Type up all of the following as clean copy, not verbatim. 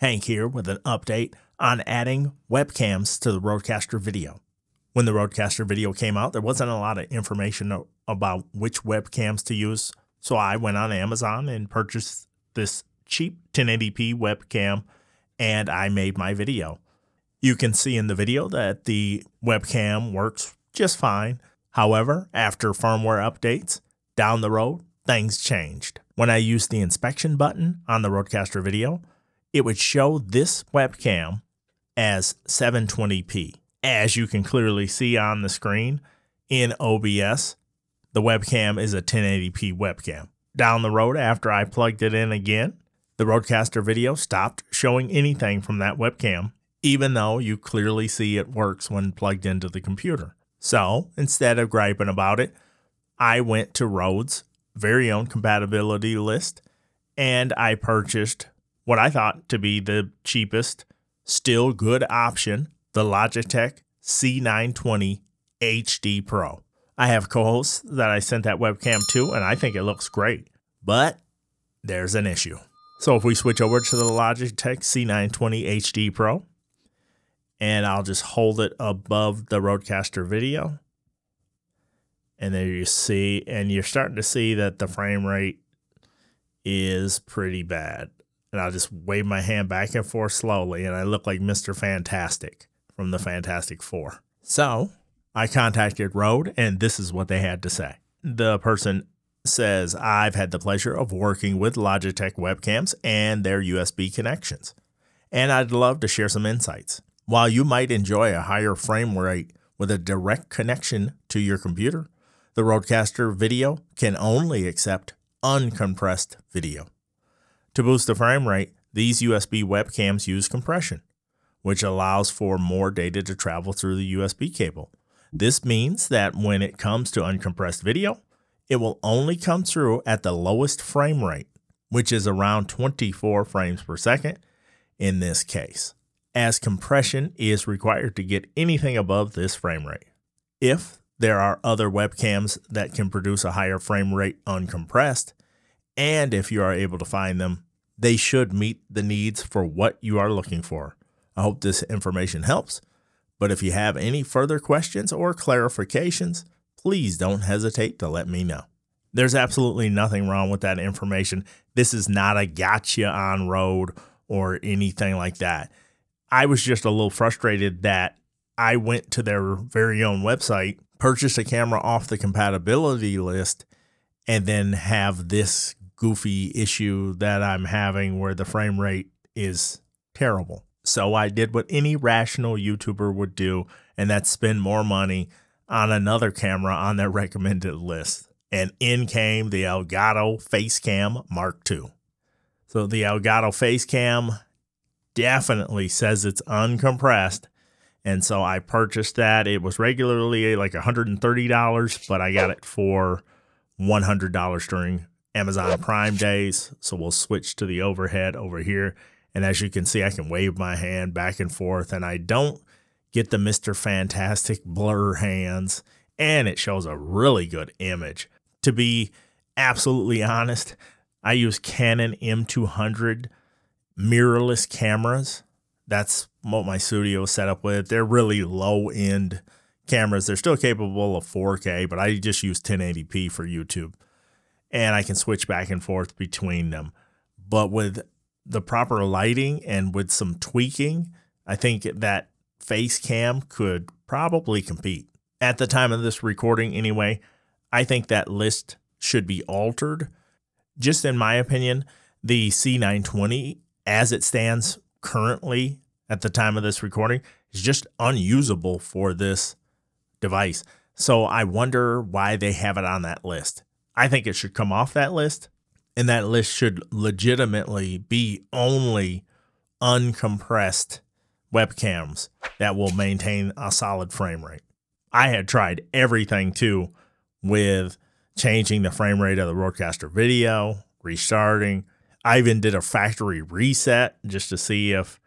Hank here with an update on adding webcams to the RODECaster Video. When the RODECaster Video came out, there wasn't a lot of information about which webcams to use, so I went on Amazon and purchased this cheap 1080p webcam and I made my video. You can see in the video that the webcam works just fine. However, after firmware updates down the road, things changed. When I used the inspection button on the RODECaster Video, it would show this webcam as 720p. As you can clearly see on the screen in OBS, the webcam is a 1080p webcam. Down the road, after I plugged it in again, the RODECaster Video stopped showing anything from that webcam, even though you clearly see it works when plugged into the computer. So instead of griping about it, I went to Rode's very own compatibility list and I purchased what I thought to be the cheapest, still good option, the Logitech C920 HD Pro. I have co-hosts that I sent that webcam to and I think it looks great, but there's an issue. So if we switch over to the Logitech C920 HD Pro, and I'll just hold it above the RODECaster Video, and there you see, and you're starting to see that the frame rate is pretty bad. And I'll just wave my hand back and forth slowly, and I look like Mr. Fantastic from the Fantastic Four. So I contacted Rode, and this is what they had to say. The person says, "I've had the pleasure of working with Logitech webcams and their USB connections, and I'd love to share some insights. While you might enjoy a higher frame rate with a direct connection to your computer, the RODECaster Video can only accept uncompressed video. To boost the frame rate, these USB webcams use compression, which allows for more data to travel through the USB cable. This means that when it comes to uncompressed video, it will only come through at the lowest frame rate, which is around 24 frames per second in this case, as compression is required to get anything above this frame rate. If there are other webcams that can produce a higher frame rate uncompressed, and if you are able to find them, they should meet the needs for what you are looking for. I hope this information helps, but if you have any further questions or clarifications, please don't hesitate to let me know." There's absolutely nothing wrong with that information. This is not a gotcha on Rode or anything like that. I was just a little frustrated that I went to their very own website, purchased a camera off the compatibility list, and then have this goofy issue that I'm having where the frame rate is terrible. So I did what any rational YouTuber would do, and that's spend more money on another camera on their recommended list. And in came the Elgato FaceCam Mark II. So the Elgato FaceCam definitely says it's uncompressed, and so I purchased that. It was regularly like $130, but I got it for $100 during Amazon Prime days. So we'll switch to the overhead over here. And as you can see, I can wave my hand back and forth and I don't get the Mr. Fantastic blur hands, and it shows a really good image. To be absolutely honest, I use Canon M200 mirrorless cameras. That's what my studio is set up with. They're really low end cameras. They're still capable of 4K, but I just use 1080p for YouTube, and I can switch back and forth between them. But with the proper lighting and with some tweaking, I think that FaceCam could probably compete. At the time of this recording anyway, I think that list should be altered. Just in my opinion, the C920 as it stands currently at the time of this recording is just unusable for this device. So I wonder why they have it on that list. I think it should come off that list, and that list should legitimately be only uncompressed webcams that will maintain a solid frame rate. I had tried everything too with changing the frame rate of the RODECaster Video, restarting. I even did a factory reset just to see if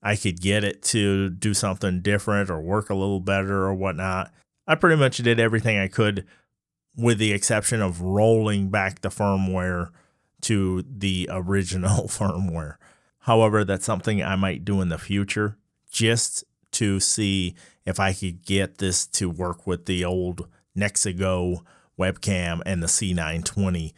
I could get it to do something different or work a little better or whatnot. I pretty much did everything I could with the exception of rolling back the firmware to the original firmware. However, that's something I might do in the future just to see if I could get this to work with the old Nexigo webcam and the C920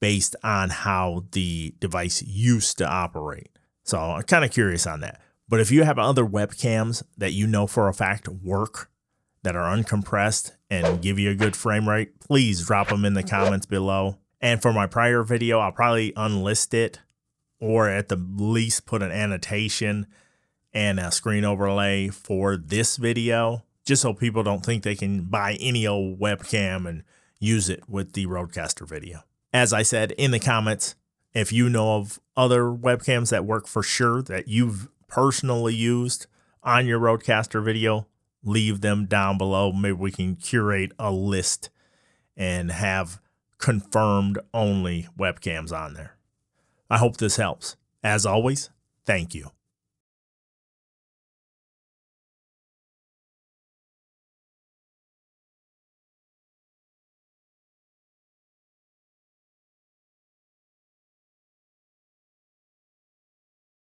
based on how the device used to operate. So I'm kind of curious on that. But if you have other webcams that you know for a fact work, that are uncompressed and give you a good frame rate, please drop them in the comments below. And for my prior video, I'll probably unlist it or at the least put an annotation and a screen overlay for this video, just so people don't think they can buy any old webcam and use it with the RODECaster video. As I said in the comments, if you know of other webcams that work for sure that you've personally used on your RODECaster video, leave them down below. Maybe we can curate a list and have confirmed only webcams on there. I hope this helps. As always, thank you.